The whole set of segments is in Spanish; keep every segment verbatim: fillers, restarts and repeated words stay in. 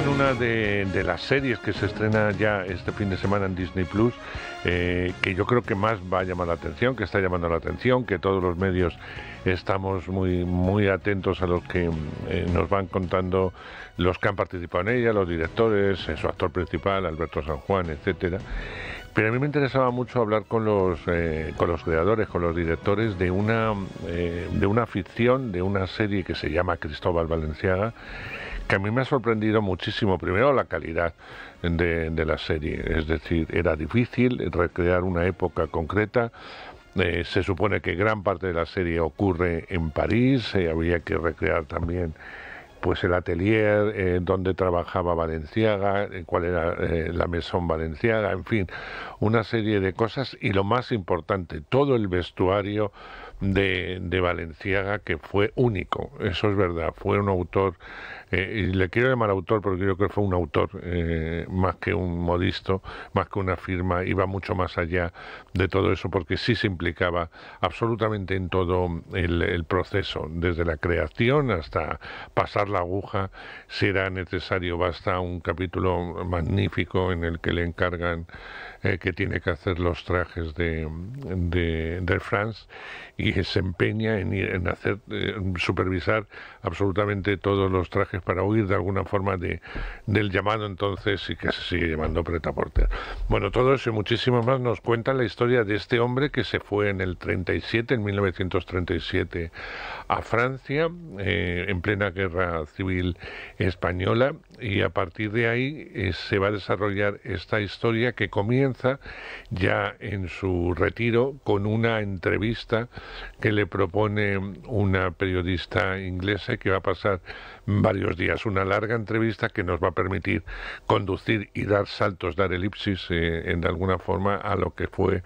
con una de, de las series que se estrena ya este fin de semana en Disney Plus, eh, que yo creo que más va a llamar la atención, que está llamando la atención, que todos los medios estamos muy, muy atentos a los que eh, nos van contando los que han participado en ella, los directores, eh, su actor principal, Alberto San Juan, etcétera. Pero a mí me interesaba mucho hablar con los, eh, con los creadores, con los directores de una, eh, de una ficción, de una serie que se llama Cristóbal Balenciaga, que a mí me ha sorprendido muchísimo. Primero, la calidad de, de la serie, es decir, era difícil recrear una época concreta. Eh, se supone que gran parte de la serie ocurre en París, eh, había que recrear también pues el atelier eh, donde trabajaba Balenciaga, eh, cuál era eh, la Maison Balenciaga, en fin, una serie de cosas. Y lo más importante, todo el vestuario de, de Balenciaga, que fue único, eso es verdad, fue un autor, eh, y le quiero llamar autor porque yo creo que fue un autor, eh, más que un modisto, más que una firma, iba mucho más allá de todo eso, porque sí se implicaba absolutamente en todo el, el proceso, desde la creación hasta pasar la aguja, si era necesario. Basta un capítulo magnífico en el que le encargan eh, que tiene que hacer los trajes de, de, de France, y se empeña en, ir, en hacer eh, supervisar absolutamente todos los trajes para huir de alguna forma de, del llamado entonces, y que se sigue llamando pretaporter. Bueno, todo eso y muchísimo más nos cuenta la historia de este hombre que se fue en el treinta y siete, en mil novecientos treinta y siete, a Francia, eh, en plena guerra civil española, y a partir de ahí eh, se va a desarrollar esta historia, que comienza ya en su retiro con una entrevista que le propone una periodista inglesa, que va a pasar varios días, una larga entrevista que nos va a permitir conducir y dar saltos, dar elipsis eh, en de alguna forma a lo que fue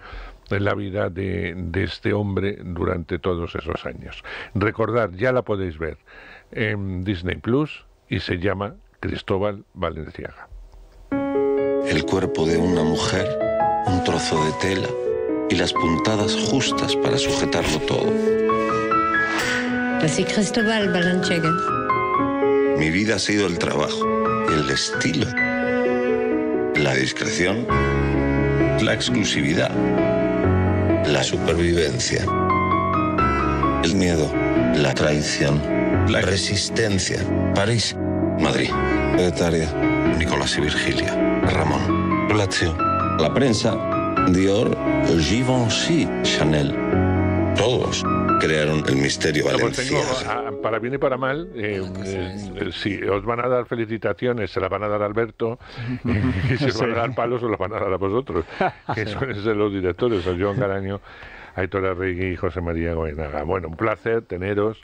la vida de, de este hombre durante todos esos años. Recordad, ya la podéis ver en Disney Plus y se llama Cristóbal Balenciaga. El cuerpo de una mujer, un trozo de tela y las puntadas justas para sujetarlo todo. Así Cristóbal Balenciaga. Mi vida ha sido el trabajo, el estilo, la discreción, la exclusividad, la supervivencia, el miedo, la traición, la resistencia. París, Madrid, Secretaria, Nicolás y Virgilia, Ramón, Lazio, la prensa, Dior, Givenchy, Chanel. Todos crearon el misterio Balenciaga. Pues tengo, para bien y para mal, eh, eh, si os van a dar felicitaciones, se las van a dar a Alberto, eh, y si os van a dar palos, se los van a dar a vosotros, que son de los directores, son Jon Garaño, Aitor Arregui y José María Goenaga. Bueno, un placer teneros.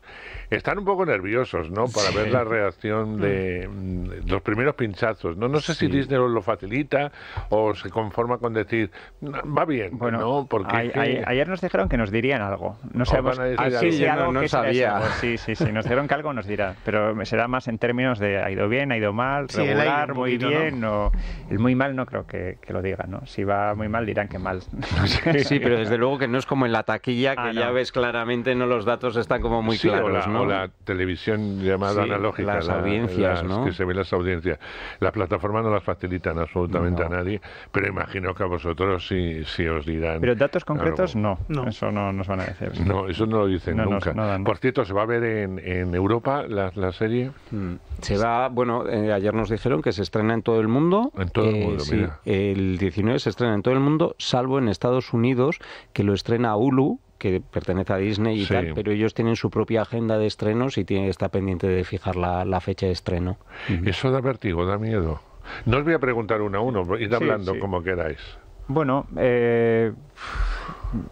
Están un poco nerviosos, ¿no? Para sí. ver la reacción de mm. los primeros pinchazos. No, no sé sí. si Disney os lo facilita o se conforma con decir, va bien, bueno, ¿no? Porque a, que... a, ayer nos dijeron que nos dirían algo. No sabemos. Ah, sí, sí, algo no, no sabía. Sí, sí, sí. Nos dijeron que algo nos dirá. Pero será más en términos de ha ido bien, ha ido mal, sí, regular, muy poquito, bien. ¿No? O el muy mal no creo que, que lo diga, ¿no? Si va muy mal dirán que mal. No sé. Sí, pero desde luego que no es como en la taquilla, que ah, ya no. ves claramente, no, los datos están como muy sí, claros, o la, ¿no? O la televisión llamada sí, analógica, las la, audiencias, las, ¿no? Que se ven las audiencias. Las plataformas no las facilitan absolutamente no. a nadie, pero imagino que a vosotros sí, sí os dirán. Pero datos concretos no, no, eso no nos van a decir. ¿Sí? No, eso no lo dicen no, nunca. No, no, no. Por cierto, ¿se va a ver en, en Europa la, la serie? Hmm. Se va, bueno, eh, ayer nos dijeron que se estrena en todo el mundo. En todo el mundo, eh, mira. Sí, el diecinueve se estrena en todo el mundo, salvo en Estados Unidos, que lo estrena a Hulu, que pertenece a Disney y sí. tal, pero ellos tienen su propia agenda de estrenos y tiene, está pendiente de fijar la, la fecha de estreno. Eso da vértigo, da miedo. No os voy a preguntar uno a uno, id hablando sí, sí. como queráis. Bueno, eh,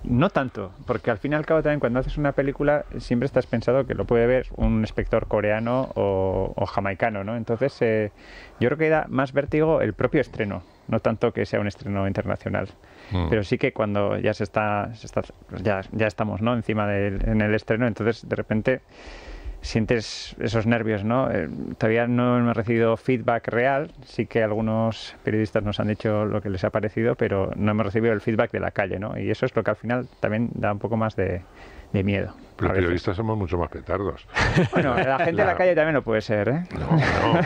no tanto, porque al fin y al cabo también cuando haces una película siempre estás pensado que lo puede ver un espectador coreano o, o jamaicano, ¿no? Entonces eh, yo creo que da más vértigo el propio estreno, no tanto que sea un estreno internacional. Mm. Pero sí que cuando ya se está, se está ya, ya estamos, ¿no? Encima del, en el estreno, entonces de repente sientes esos nervios, ¿no? Eh, todavía no hemos recibido feedback real, sí que algunos periodistas nos han dicho lo que les ha parecido, pero no hemos recibido el feedback de la calle, ¿no? Y eso es lo que al final también da un poco más de, de miedo. Los periodistas somos mucho más petardos. Bueno, la gente la... de la calle también no puede ser, ¿eh? No, no.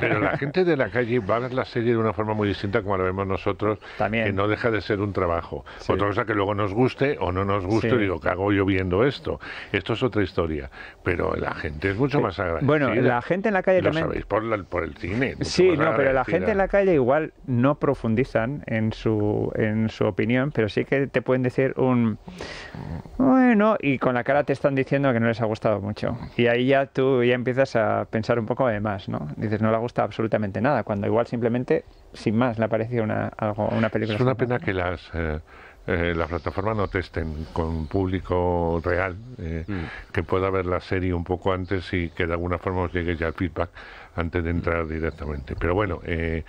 Pero la gente de la calle va a ver la serie de una forma muy distinta como la vemos nosotros, también. Que no deja de ser un trabajo. Sí. Otra cosa que luego nos guste o no nos guste, sí. Digo, ¿qué hago yo viendo esto? Esto es otra historia. Pero la gente es mucho sí. más agradecida. Bueno, la gente en la calle lo también... Lo sabéis por, la, por el cine. Sí, no, pero la gente en la calle igual no profundizan en su, en su opinión, pero sí que te pueden decir un... Bueno, y con la cara te están diciendo que no les ha gustado mucho. Y ahí ya tú ya empiezas a pensar un poco de más, ¿no? Dices, no le ha gustado absolutamente nada, cuando igual simplemente, sin más, le ha parecido una, algo, una película. Es una pena que las... Eh... Eh, la plataforma no testen con público real, eh, mm. que pueda ver la serie un poco antes y que de alguna forma os llegue ya el feedback antes de entrar directamente. Pero bueno, eh,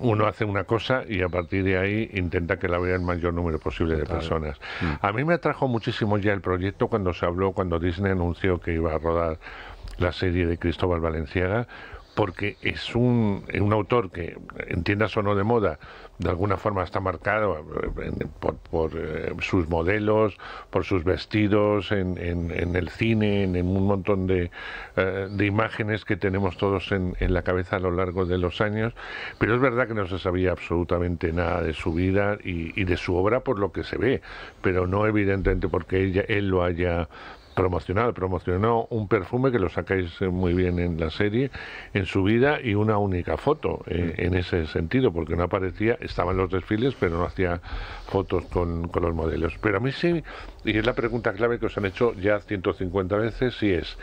uno hace una cosa y a partir de ahí intenta que la vea el mayor número posible de personas. Mm. A mí me atrajo muchísimo ya el proyecto cuando se habló, cuando Disney anunció que iba a rodar la serie de Cristóbal Balenciaga, porque es un, un autor que, entiendas o no de moda, de alguna forma está marcado por, por eh, sus modelos, por sus vestidos, en, en, en el cine, en, en un montón de, eh, de imágenes que tenemos todos en, en la cabeza a lo largo de los años. Pero es verdad que no se sabía absolutamente nada de su vida y, y de su obra por lo que se ve, pero no evidentemente porque ella, él lo haya... promocional, promocionó un perfume que lo sacáis muy bien en la serie, en su vida, y una única foto eh, en ese sentido, porque no aparecía, estaba en los desfiles, pero no hacía fotos con, con los modelos. Pero a mí sí, y es la pregunta clave que os han hecho ya ciento cincuenta veces, y es,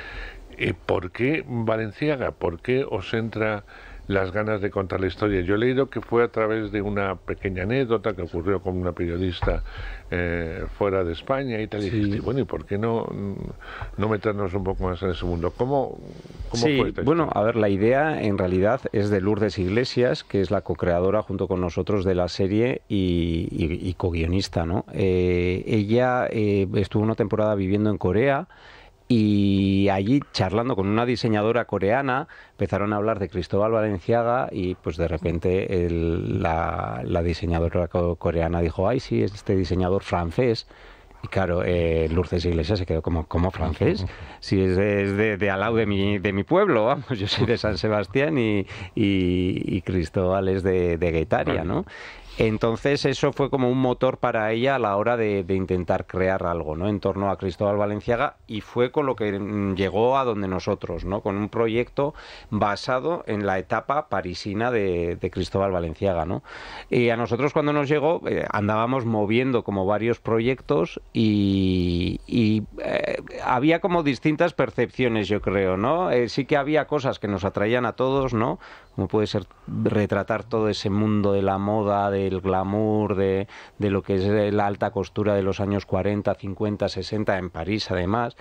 eh, ¿por qué Balenciaga? ¿Por qué os entra las ganas de contar la historia? Yo he leído que fue a través de una pequeña anécdota que ocurrió con una periodista eh, fuera de España y tal, y sí. dijiste, bueno, ¿y por qué no, no meternos un poco más en ese mundo? ¿Cómo, cómo sí, fue esta bueno, historia? A ver, la idea en realidad es de Lourdes Iglesias, que es la co-creadora junto con nosotros de la serie y, y, y co-guionista, ¿no? Eh, ella eh, estuvo una temporada viviendo en Corea, y allí, charlando con una diseñadora coreana, empezaron a hablar de Cristóbal Balenciaga y pues de repente el, la, la diseñadora coreana dijo, ay, sí, es este diseñador francés. Y claro, eh, Lourdes Iglesias se quedó como, ¿cómo francés? Si es de, es de, de al lado de mi, de mi pueblo, vamos, yo soy de San Sebastián y, y, y Cristóbal es de, de Guetaria, ¿no? Entonces eso fue como un motor para ella a la hora de, de intentar crear algo, ¿no? En torno a Cristóbal Balenciaga, y fue con lo que llegó a donde nosotros, ¿no? Con un proyecto basado en la etapa parisina de, de Cristóbal Balenciaga, ¿no? Y a nosotros cuando nos llegó eh, andábamos moviendo como varios proyectos y, y eh, había como distintas percepciones, yo creo, ¿no? Eh, sí que había cosas que nos atraían a todos, ¿no? Como puede ser retratar todo ese mundo de la moda, del glamour, de, de lo que es la alta costura de los años cuarenta, cincuenta, sesenta, en París además,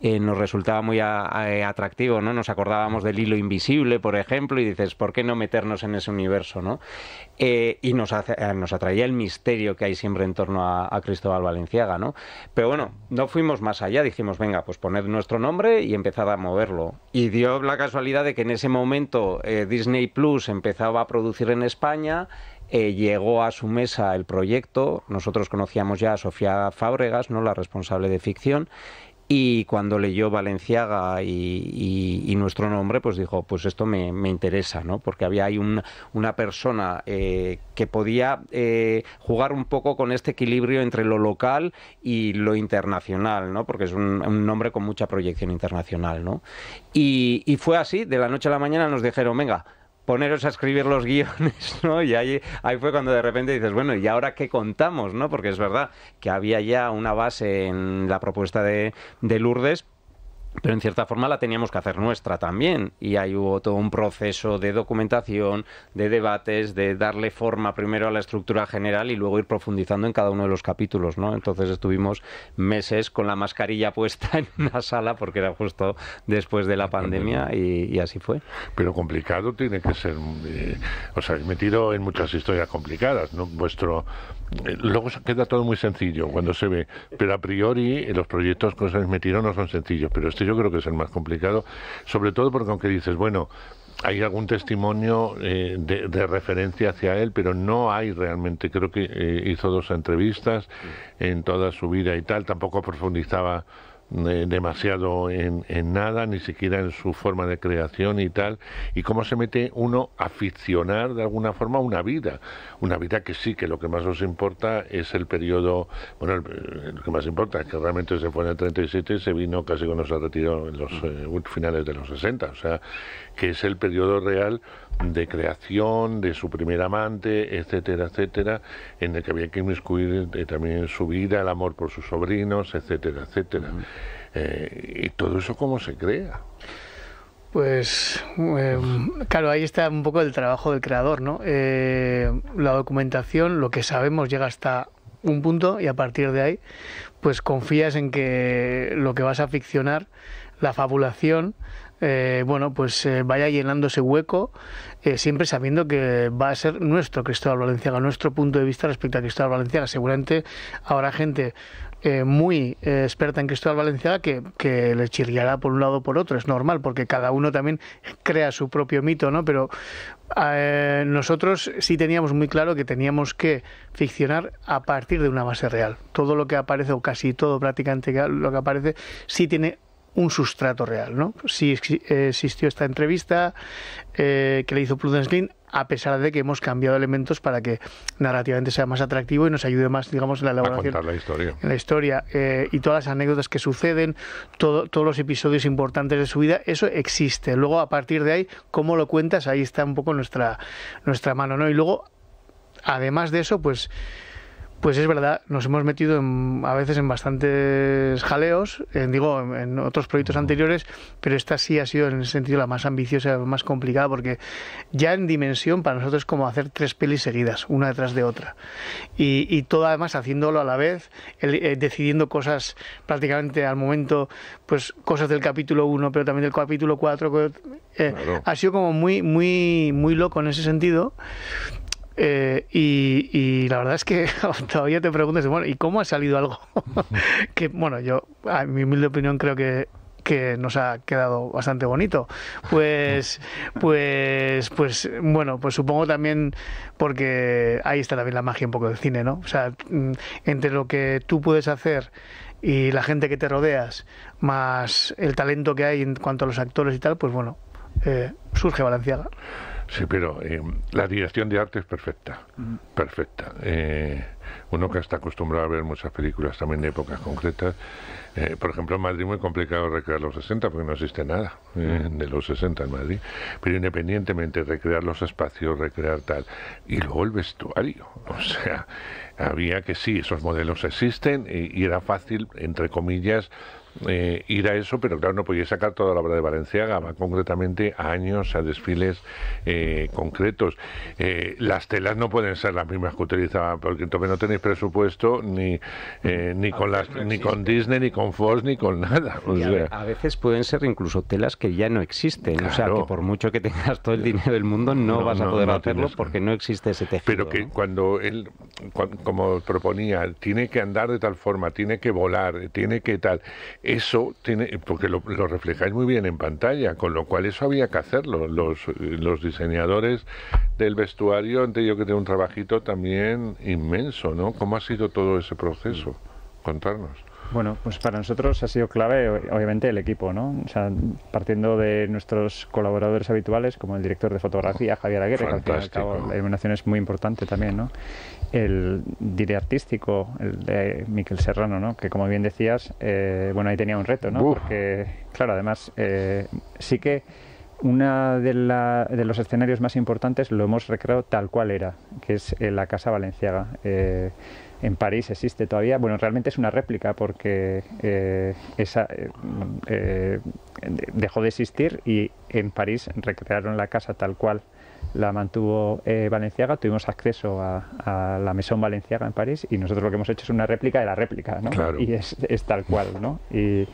eh, nos resultaba muy a, a, atractivo, ¿no? Nos acordábamos del hilo invisible, por ejemplo, y dices, ¿por qué no meternos en ese universo, no? Eh, y nos, hace, nos atraía el misterio que hay siempre en torno a, a Cristóbal Balenciaga, ¿no? Pero bueno, no fuimos más allá, dijimos, venga, pues poned nuestro nombre y empezad a moverlo. Y dio la casualidad de que en ese momento eh, Disney Plus empezaba a producir en España, eh, llegó a su mesa el proyecto, nosotros conocíamos ya a Sofía Fábregas, ¿no? La responsable de ficción, y cuando leyó Balenciaga y, y, y nuestro nombre, pues dijo, pues esto me, me interesa, ¿no? Porque había ahí un, una persona eh, que podía eh, jugar un poco con este equilibrio entre lo local y lo internacional, ¿no? Porque es un, un nombre con mucha proyección internacional, ¿no? Y, y fue así, de la noche a la mañana nos dijeron, venga, poneros a escribir los guiones, ¿no? Y ahí, ahí fue cuando de repente dices, bueno, ¿y ahora qué contamos, no? Porque es verdad que había ya una base en la propuesta de, de Lourdes, pero en cierta forma la teníamos que hacer nuestra también, y ahí hubo todo un proceso de documentación, de debates, de darle forma primero a la estructura general y luego ir profundizando en cada uno de los capítulos, ¿no? Entonces estuvimos meses con la mascarilla puesta en una sala porque era justo después de la pandemia y, y así fue. Pero complicado tiene que ser, eh, os habéis metido en muchas historias complicadas, ¿no? Vuestro... Luego queda todo muy sencillo cuando se ve, pero a priori los proyectos que os habéis metido no son sencillos, pero este yo creo que es el más complicado, sobre todo porque aunque dices, bueno, hay algún testimonio eh, de, de referencia hacia él, pero no hay realmente, creo que eh, hizo dos entrevistas en toda su vida y tal, tampoco profundizaba eh, demasiado en, en nada, ni siquiera en su forma de creación y tal, y cómo se mete uno a ficcionar de alguna forma una vida, una vida que sí, que lo que más nos importa es el periodo, bueno, el, lo que más importa es que realmente se fue en el treinta y siete y se vino casi cuando se retiró en los eh, finales de los sesenta, o sea, que es el periodo real de creación, de su primer amante, etcétera, etcétera, en el que había que inmiscuir eh, también su vida, el amor por sus sobrinos, etcétera, etcétera. Uh-huh. eh, ¿Y todo eso cómo se crea? Pues, eh, claro, ahí está un poco el trabajo del creador, ¿no? Eh, la documentación, lo que sabemos, llega hasta un punto y a partir de ahí, pues confías en que lo que vas a ficcionar, la fabulación, Eh, bueno, pues eh, vaya llenando ese hueco, eh, siempre sabiendo que va a ser nuestro Cristóbal Balenciaga, nuestro punto de vista respecto a Cristóbal Balenciaga. Seguramente habrá gente eh, muy eh, experta en Cristóbal Balenciaga que, que le chirriará por un lado o por otro, es normal, porque cada uno también crea su propio mito, ¿no? Pero eh, nosotros sí teníamos muy claro que teníamos que ficcionar a partir de una base real. Todo lo que aparece, o casi todo prácticamente lo que aparece, sí tiene un sustrato real, ¿no? Sí existió esta entrevista eh, que le hizo Prudence Glynn, a pesar de que hemos cambiado elementos para que narrativamente sea más atractivo y nos ayude más, digamos, en la elaboración, a contar la historia. En la historia eh, y todas las anécdotas que suceden, todo, todos los episodios importantes de su vida, eso existe. Luego, a partir de ahí, cómo lo cuentas, ahí está un poco nuestra, nuestra mano, ¿no? Y luego, además de eso, pues... Pues es verdad, nos hemos metido en, a veces en bastantes jaleos, en, digo, en, en otros proyectos anteriores, pero esta sí ha sido en el sentido la más ambiciosa, la más complicada, porque ya en dimensión para nosotros es como hacer tres pelis seguidas, una detrás de otra. Y, y todo además haciéndolo a la vez, el, eh, decidiendo cosas prácticamente al momento, pues cosas del capítulo uno, pero también del capítulo cuatro. Eh, claro. Ha sido como muy, muy, muy loco en ese sentido. Eh, y, y la verdad es que todavía te preguntas, bueno, ¿y cómo ha salido algo? Que, bueno, yo, a mi humilde opinión, creo que, que nos ha quedado bastante bonito. Pues, pues, pues, bueno, pues supongo también, porque ahí está también la magia un poco del cine, ¿no? O sea, entre lo que tú puedes hacer y la gente que te rodeas, más el talento que hay en cuanto a los actores y tal, pues bueno, eh, surge Balenciaga. Sí, pero eh, la dirección de arte es perfecta, perfecta. Eh, uno que está acostumbrado a ver muchas películas también de épocas concretas. Eh, por ejemplo, en Madrid muy complicado recrear los sesenta porque no existe nada eh, de los sesenta en Madrid. Pero independientemente, recrear los espacios, recrear tal. Y luego el vestuario. O sea, había que sí, esos modelos existen y, y era fácil, entre comillas, Eh, ir a eso, pero claro, no podía sacar toda la obra de Balenciaga, va concretamente a años, a desfiles eh, concretos. Eh, las telas no pueden ser las mismas que utilizaban, porque entonces no tenéis presupuesto ni eh, ni con las no ni con Disney, ni con Fox, ni con nada. O sea, a veces pueden ser incluso telas que ya no existen, claro. O sea, que por mucho que tengas todo el dinero del mundo no, no vas a no, poder no hacerlo que... porque no existe ese tejido. Pero que, ¿no?, cuando él, como proponía, tiene que andar de tal forma, tiene que volar, tiene que tal... Eso tiene, porque lo, lo reflejáis muy bien en pantalla, con lo cual eso había que hacerlo. Los, los diseñadores del vestuario han tenido que tener un trabajito también inmenso, ¿no? ¿Cómo ha sido todo ese proceso? Contarnos. Bueno, pues para nosotros ha sido clave, obviamente, el equipo, ¿no? O sea, partiendo de nuestros colaboradores habituales, como el director de fotografía, Javier Aguirre, que al fin y al cabo la iluminación es muy importante también, ¿no? El director artístico, el de Miquel Serrano, ¿no? Que, como bien decías, eh, bueno, ahí tenía un reto, ¿no? Uf. Porque, claro, además, eh, sí que uno de, de los escenarios más importantes lo hemos recreado tal cual era, que es eh, la Casa Balenciaga. Eh, En París existe todavía, bueno, realmente es una réplica porque eh, esa eh, eh, dejó de existir y en París recrearon la casa tal cual la mantuvo eh, Balenciaga. Tuvimos acceso a, a la Maison Balenciaga en París y nosotros lo que hemos hecho es una réplica de la réplica, ¿no? Claro. Y es, es tal cual, ¿no? Y,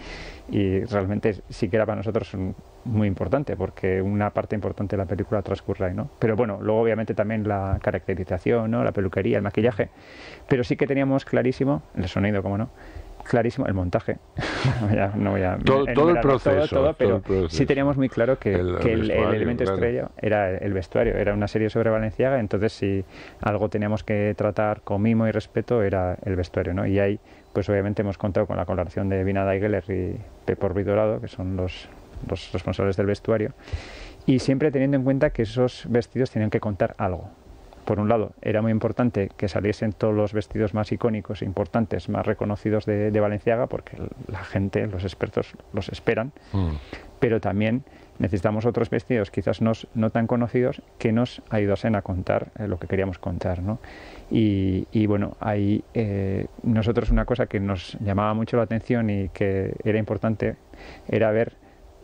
y realmente sí que era para nosotros un, muy importante porque una parte importante de la película transcurre ahí, ¿no? Pero bueno, luego obviamente también la caracterización, ¿no? La peluquería, el maquillaje, pero sí que teníamos clarísimo, el sonido, como no, clarísimo el montaje. ya, no voy a todo, todo, el proceso, todo, todo, pero todo el proceso. Sí teníamos muy claro que el, que el, el elemento claro. estrella era el vestuario. Era una serie sobre Balenciaga, entonces si algo teníamos que tratar con mimo y respeto era el vestuario, ¿no? Y ahí pues obviamente hemos contado con la colaboración de Vina Daigler y Pepo Ruiz Dorado, que son los, los responsables del vestuario, y siempre teniendo en cuenta que esos vestidos tenían que contar algo. Por un lado, era muy importante que saliesen todos los vestidos más icónicos, importantes, más reconocidos de, de Balenciaga, porque la gente, los expertos, los esperan. Mm. Pero también necesitamos otros vestidos, quizás nos, no tan conocidos, que nos ayudasen a contar eh, lo que queríamos contar, ¿no? Y, y bueno, ahí eh, nosotros una cosa que nos llamaba mucho la atención y que era importante era ver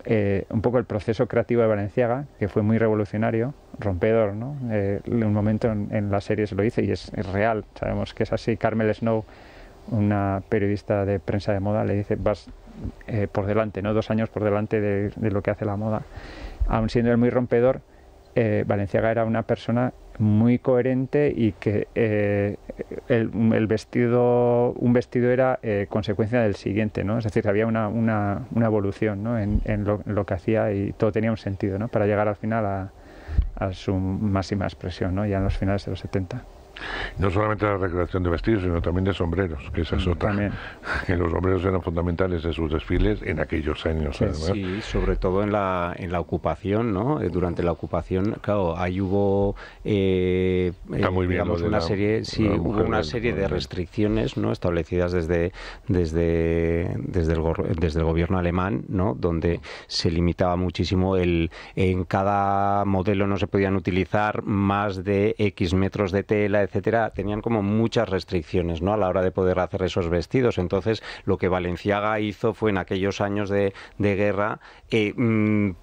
Eh, un poco el proceso creativo de Balenciaga, que fue muy revolucionario, rompedor, ¿no? Eh, un momento en, en la serie se lo hizo y es, es real, sabemos que es así. Carmel Snow, una periodista de prensa de moda, le dice, vas eh, por delante, ¿no? Dos años por delante de, de lo que hace la moda. Aun siendo él muy rompedor, eh, Balenciaga era una persona muy coherente y que eh, el, el vestido, un vestido era eh, consecuencia del siguiente, ¿no? Es decir, había una, una, una evolución, ¿no? en, en, lo, en lo que hacía, y todo tenía un sentido, ¿no? Para llegar al final a, a su máxima expresión, ¿no? Ya en los finales de los setenta. No solamente la recreación de vestidos, sino también de sombreros, que esa es otra. También. Que los sombreros eran fundamentales en sus desfiles en aquellos años, sí, además. Sí, sobre todo en la, en la ocupación, ¿no? Durante la ocupación, claro, ahí hubo eh, Está muy bien digamos, una la, serie, sí, hubo una serie de restricciones, ¿no? Establecidas desde desde desde el, desde el gobierno alemán, ¿no? Donde se limitaba muchísimo el, en cada modelo no se podían utilizar más de X metros de tela, etcétera, tenían como muchas restricciones, ¿no? A la hora de poder hacer esos vestidos. Entonces, lo que Balenciaga hizo fue en aquellos años de, de guerra eh,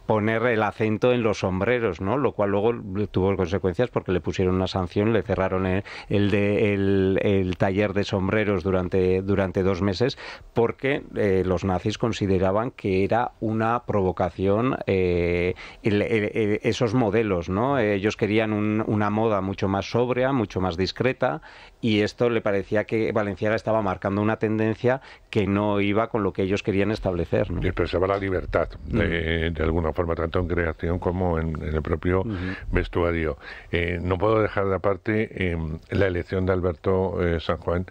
poner el acento en los sombreros, ¿no? Lo cual luego tuvo consecuencias porque le pusieron una sanción, le cerraron el, el, de, el, el taller de sombreros durante, durante dos meses porque eh, los nazis consideraban que era una provocación eh, el, el, el, esos modelos, ¿no? Ellos querían un, una moda mucho más sobria, mucho más discreta, y esto le parecía que Balenciaga estaba marcando una tendencia que no iba con lo que ellos querían establecer, ¿no? Y expresaba la libertad de, mm. de alguna forma, tanto en creación como en, en el propio mm-hmm. vestuario. Eh, no puedo dejar de aparte eh, la elección de Alberto eh, San Juan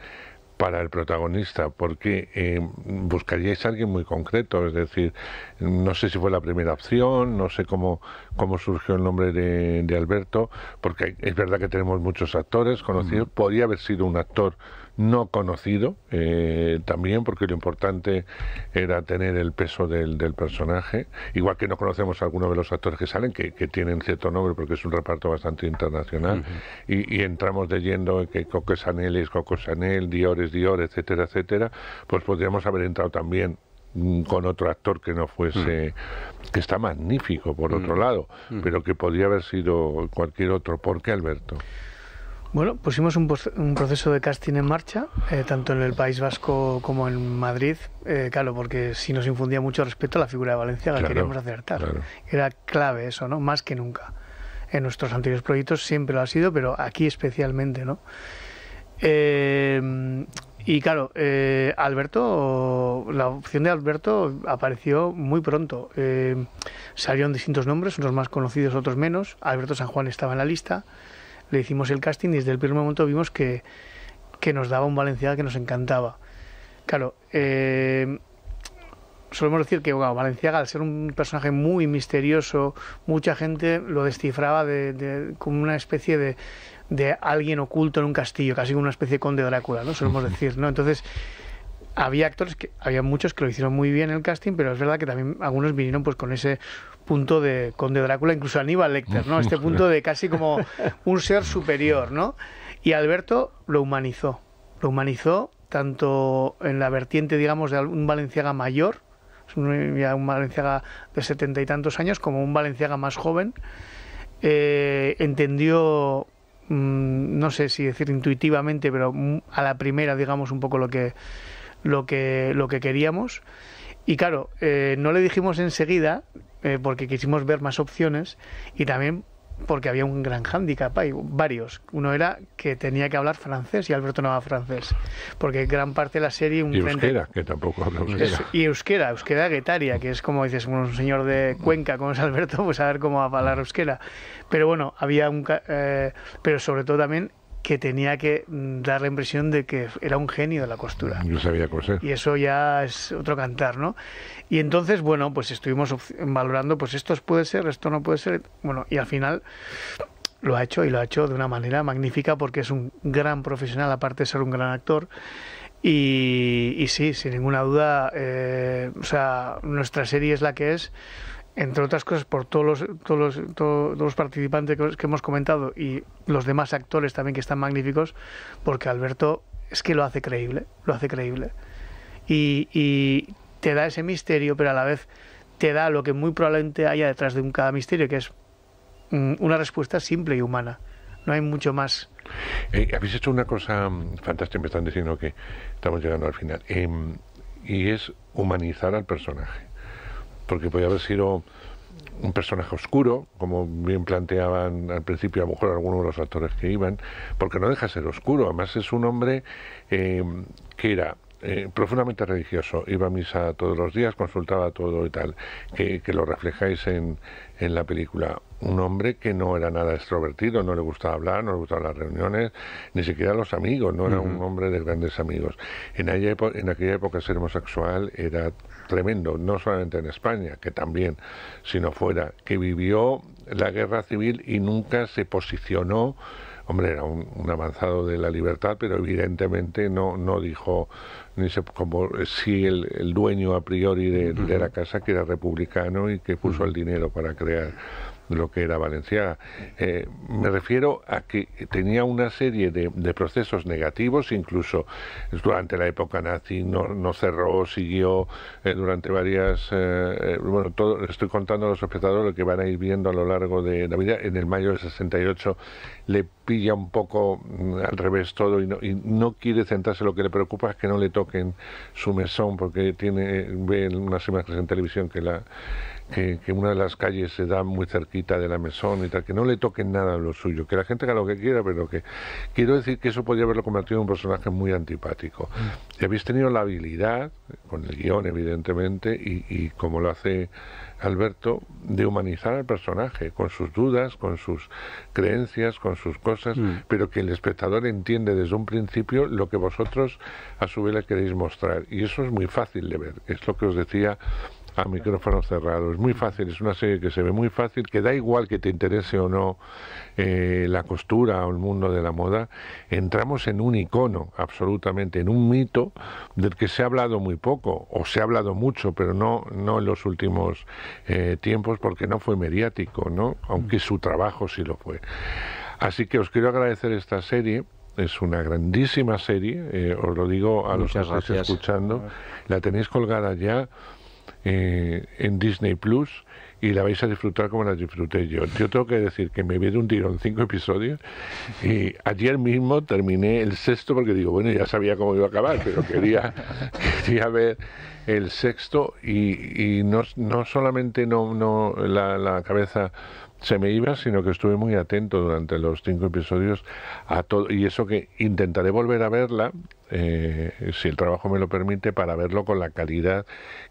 para el protagonista, porque eh, buscaríais a alguien muy concreto, es decir, no sé si fue la primera opción, no sé cómo, cómo surgió el nombre de, de Alberto, porque es verdad que tenemos muchos actores conocidos, mm. podría haber sido un actor no conocido eh, también, porque lo importante era tener el peso del, del personaje, igual que no conocemos a algunos de los actores que salen, que, que tienen cierto nombre, porque es un reparto bastante internacional, uh-huh. y, y entramos leyendo que Coco Chanel es Coco Chanel, Dior es Dior, etcétera, etcétera, pues podríamos haber entrado también con otro actor que no fuese, mm. que está magnífico por otro mm. lado, mm. pero que podría haber sido cualquier otro. ¿Por qué Alberto? Bueno, pusimos un, un proceso de casting en marcha, eh, tanto en el País Vasco como en Madrid, eh, claro, porque sí nos infundía mucho respeto a la figura de Balenciaga, claro, queríamos acertar. Claro. Era clave eso, ¿no? Más que nunca. En nuestros anteriores proyectos siempre lo ha sido, pero aquí especialmente, ¿no? Eh, y claro, eh, Alberto, la opción de Alberto apareció muy pronto. Eh, salieron distintos nombres, unos más conocidos, otros menos. Alberto San Juan estaba en la lista. Le hicimos el casting y desde el primer momento vimos que, que nos daba un Balenciaga que nos encantaba. Claro, eh, solemos decir que wow, Balenciaga, al ser un personaje muy misterioso, mucha gente lo descifraba de, de, como una especie de, de alguien oculto en un castillo, casi como una especie de conde Drácula, ¿no? Solemos decir, ¿no? Entonces, había actores, que había muchos que lo hicieron muy bien en el casting, pero es verdad que también algunos vinieron pues con ese punto de conde Drácula, incluso Aníbal Lecter, ¿no? Este punto de casi como un ser superior, ¿no? Y Alberto lo humanizó, lo humanizó tanto en la vertiente, digamos, de un Balenciaga mayor, un Balenciaga de setenta y tantos años, como un Balenciaga más joven. Eh, entendió, mmm, no sé si decir intuitivamente, pero a la primera, digamos, un poco lo que, lo que, lo que queríamos. Y claro, eh, no le dijimos enseguida, Eh, porque quisimos ver más opciones y también porque había un gran hándicap, hay varios. Uno era que tenía que hablar francés y Alberto no hablaba francés, porque gran parte de la serie... Un y euskera, que tampoco habla euskera. Y euskera, euskera guetaria, que es como dices, un señor de Cuenca como es Alberto, pues a ver cómo va a hablar euskera. Pero bueno, había un... Eh, pero sobre todo también que tenía que dar la impresión de que era un genio de la costura. Yo sabía coser. Y eso ya es otro cantar, ¿no? Y entonces, bueno, pues estuvimos valorando, pues esto puede ser, esto no puede ser. Bueno, y al final lo ha hecho, y lo ha hecho de una manera magnífica, porque es un gran profesional, aparte de ser un gran actor. Y, y sí, sin ninguna duda, eh, o sea, nuestra serie es la que es, entre otras cosas por todos los, todos los, todos los participantes que hemos comentado y los demás actores también que están magníficos, porque Alberto es que lo hace creíble, lo hace creíble. Y, y te da ese misterio, pero a la vez te da lo que muy probablemente haya detrás de un, cada misterio, que es una respuesta simple y humana. No hay mucho más. Eh, habéis hecho una cosa fantástica, me están diciendo que estamos llegando al final, eh, y es humanizar al personaje. Porque podía haber sido un personaje oscuro, como bien planteaban al principio a lo mejor algunos de los actores que iban, porque no deja de ser oscuro. Además es un hombre eh, que era eh, profundamente religioso, iba a misa todos los días, consultaba todo y tal, que, que lo reflejáis en, en la película. Un hombre que no era nada extrovertido, no le gustaba hablar, no le gustaban las reuniones, ni siquiera los amigos, no era uh-huh. un hombre de grandes amigos. En aquella época, en aquella época ser homosexual era... tremendo, no solamente en España, que también, sino fuera, que vivió la guerra civil y nunca se posicionó. Hombre, era un, un avanzado de la libertad, pero evidentemente no, no dijo, ni se, como si el, el dueño a priori de, de la casa, que era republicano y que puso el dinero para crear lo que era Balenciaga. Eh, me refiero a que tenía una serie de, de procesos negativos, incluso durante la época nazi, no, no cerró, siguió eh, durante varias... Eh, bueno, todo, estoy contando a los espectadores lo que van a ir viendo a lo largo de la vida. En el mayo del sesenta y ocho le pilla un poco al revés todo y no, y no quiere centrarse. Lo que le preocupa es que no le toquen su mesón, porque tiene ve unas imágenes en televisión que la... Que, que una de las calles se da muy cerquita de la mesón y tal, que no le toquen nada a lo suyo, que la gente haga lo que quiera, pero que... Quiero decir que eso podría haberlo convertido en un personaje muy antipático. Y habéis tenido la habilidad, con el guión evidentemente, y, y como lo hace Alberto, de humanizar al personaje, con sus dudas, con sus creencias, con sus cosas, mm. pero que el espectador entiende desde un principio lo que vosotros a su vez le queréis mostrar. Y eso es muy fácil de ver, es lo que os decía... a micrófono cerrado, es muy fácil, es una serie que se ve muy fácil, que da igual que te interese o no eh, la costura o el mundo de la moda. Entramos en un icono, absolutamente, en un mito del que se ha hablado muy poco, o se ha hablado mucho, pero no, no en los últimos eh, tiempos, porque no fue mediático, ¿no? Aunque su trabajo sí lo fue. Así que os quiero agradecer esta serie. Es una grandísima serie, eh, os lo digo a Muchas los que gracias. Estáis escuchando. La tenéis colgada ya Eh, en Disney Plus y la vais a disfrutar como la disfruté yo. Yo tengo que decir que me vi de un tirón cinco episodios y ayer mismo terminé el sexto, porque digo, bueno, ya sabía cómo iba a acabar, pero quería, quería ver el sexto y, y no, no solamente no, no la, la cabeza se me iba, sino que estuve muy atento durante los cinco episodios a todo, y eso que intentaré volver a verla, eh, si el trabajo me lo permite, para verlo con la calidad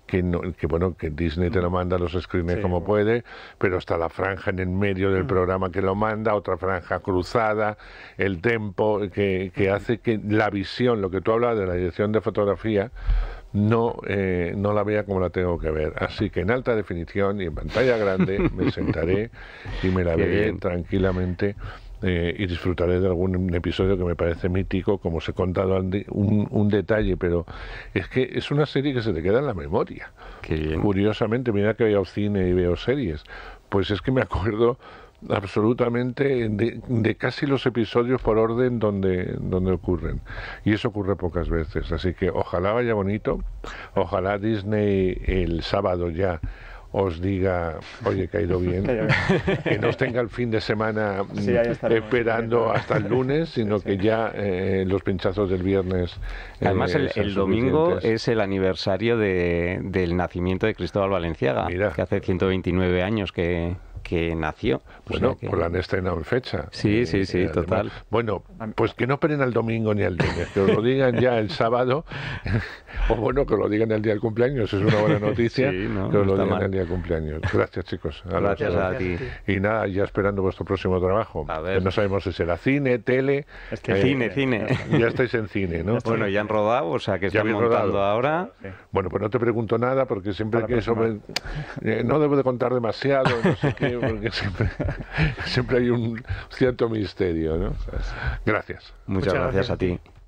que, no, que bueno, que Disney te lo manda a los screens, sí, como bueno. puede, pero está la franja en el medio del programa que lo manda, otra franja cruzada, el tempo, que, que hace que la visión, lo que tú hablabas de la dirección de fotografía, no eh, no la vea como la tengo que ver. Así que en alta definición y en pantalla grande me sentaré y me la veré tranquilamente eh, y disfrutaré de algún episodio que me parece mítico, como os he contado un, un detalle, pero es que es una serie que se te queda en la memoria. Qué bien. Curiosamente, mira que veo cine y veo series, pues es que me acuerdo absolutamente de, de casi los episodios por orden donde, donde ocurren, y eso ocurre pocas veces. Así que ojalá vaya bonito, ojalá Disney el sábado ya os diga, oye, que ha ido bien, que no os tenga el fin de semana sí, esperando hasta el lunes, sino sí, sí. que ya eh, los pinchazos del viernes. Eh, Además, el, el domingo es el aniversario de, del nacimiento de Cristóbal Balenciaga, mira, que hace ciento veintinueve años que... que nació. Bueno, o sea que... pues la han estrenado en fecha. Sí, eh, sí, sí, eh, total. Bueno, pues que no esperen al domingo ni al lunes, que os lo digan ya el sábado, o bueno, que lo digan el día del cumpleaños, es una buena noticia, sí, no, que os lo digan mal. El día del cumpleaños. Gracias, chicos. A Gracias los, a ti. Y nada, ya esperando vuestro próximo trabajo. A ver. Que no sabemos si será cine, tele... Es que eh, cine, cine. Ya estáis en cine, ¿no? Bueno, ya han rodado, o sea, que estáis montando rodado. Ahora... Sí. Bueno, pues no te pregunto nada, porque siempre que sobre... Eh, no debo de contar demasiado, no sé qué, porque siempre... Siempre hay un cierto misterio, ¿no? Gracias. Muchas, Muchas gracias, gracias a ti.